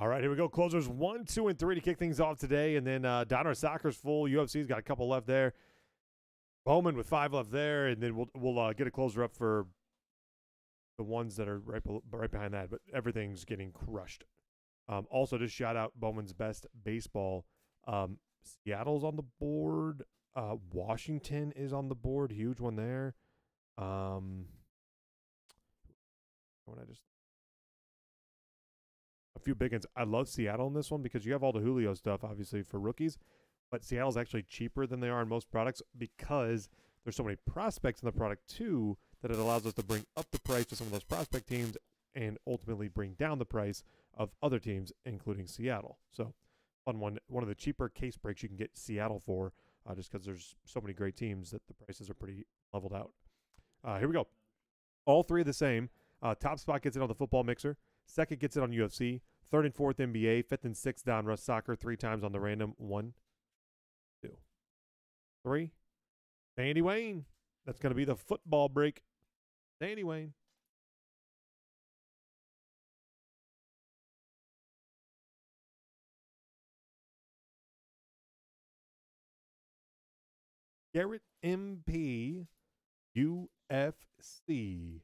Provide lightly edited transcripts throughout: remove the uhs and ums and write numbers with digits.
All right, here we go. Closers 1, 2, and 3 to kick things off today. And then Donruss Soccer's full. UFC's got a couple left there. Bowman with 5 left there. And then we'll get a closer up for the ones that are right behind that. But everything's getting crushed. Also, just shout out Bowman's Best Baseball. Seattle's on the board. Washington is on the board. Huge one there. A few big ones. I love Seattle in this one because you have all the Julio stuff, obviously, for rookies. But Seattle's actually cheaper than they are in most products because there's so many prospects in the product, too, that it allows us to bring up the price of some of those prospect teams and ultimately bring down the price of other teams, including Seattle. So, fun one. One of the cheaper case breaks you can get Seattle for just because there's so many great teams that the prices are pretty leveled out. Here we go. All three are the same. Top spot gets it on the football mixer. Second gets it on UFC. Third and fourth NBA. Fifth and sixth Donruss Soccer. 3 times on the random. 1, 2, 3. Sandy Wayne. That's going to be the football break. Sandy Wayne. Garrett MP. UFC.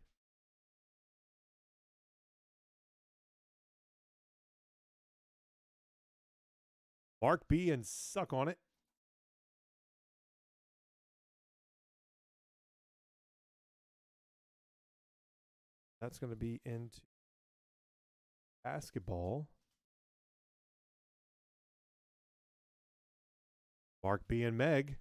Mark B and suck on it. That's going to be into basketball. Mark B and Meg.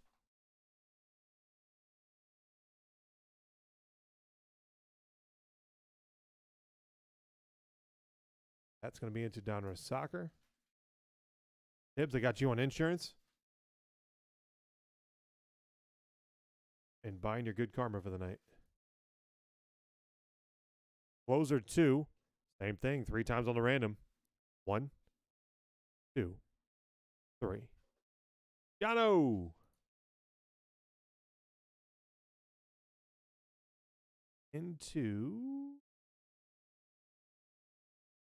That's going to be into Donruss Soccer. Tibbs, I got you on insurance. And buying your good karma for the night. Closer 2. Same thing. 3 times on the random. 1, 2, 3. Jono! Into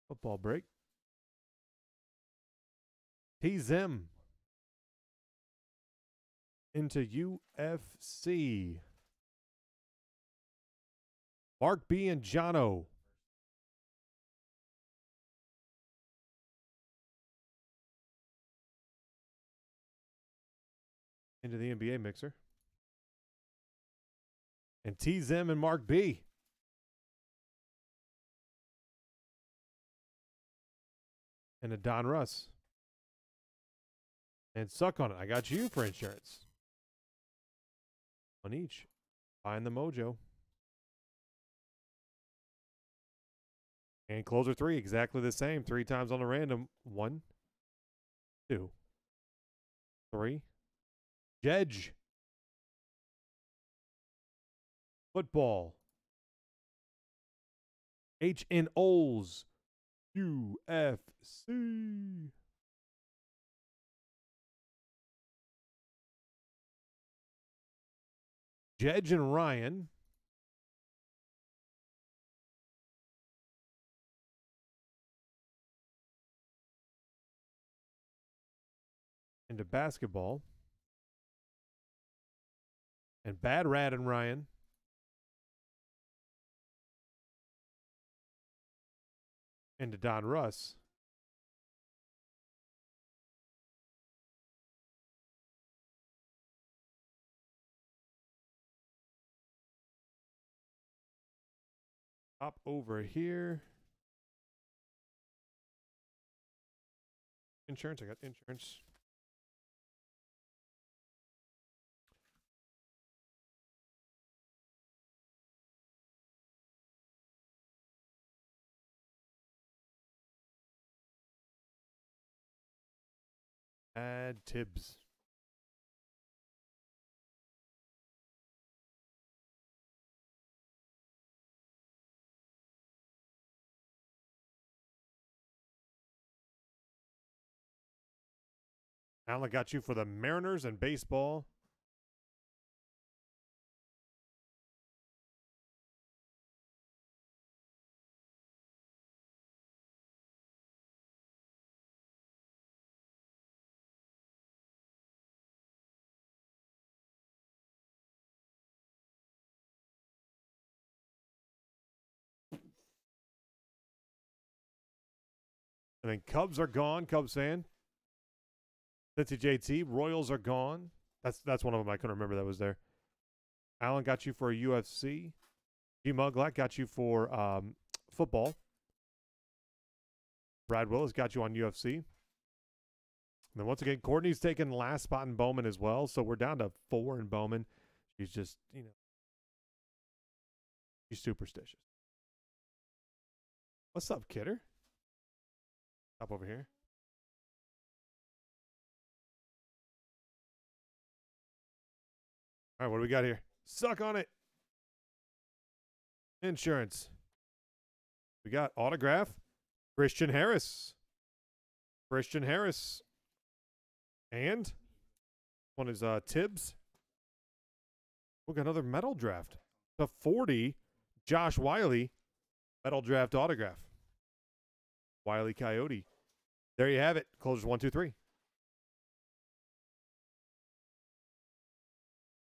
football break. T Zim into UFC. Mark B and Jono. Into the NBA mixer. And T Zim and Mark B. And a Donruss. And suck on it. I got you for insurance. On each. Find the mojo. And closer 3, exactly the same. 3 times on the random. 1, 2, 3. Jedge. Football. H and O's. UFC. Jedge and Ryan. Into basketball. And Bad Rat and Ryan. Into Donruss. Up over here. Insurance, I got insurance. Add Tibbs. Alan got you for the Mariners and baseball. And then Cubs are gone, Cubs fan. Cincy JT, Royals are gone. That's one of them I couldn't remember that was there. Alan got you for a UFC. G Muglack got you for football. Brad Willis got you on UFC. And then once again, Courtney's taken last spot in Bowman as well, so we're down to 4 in Bowman. She's just, you know, she's superstitious. What's up, Kidder? Up over here. All right, what do we got here? Suck on it. Insurance. We got autograph. Christian Harris. Christian Harris. And one is Tibbs. We got another metal draft. The 40, Josh Wiley. Metal draft autograph. Wiley Coyote. There you have it. Closers 1, 2, 3.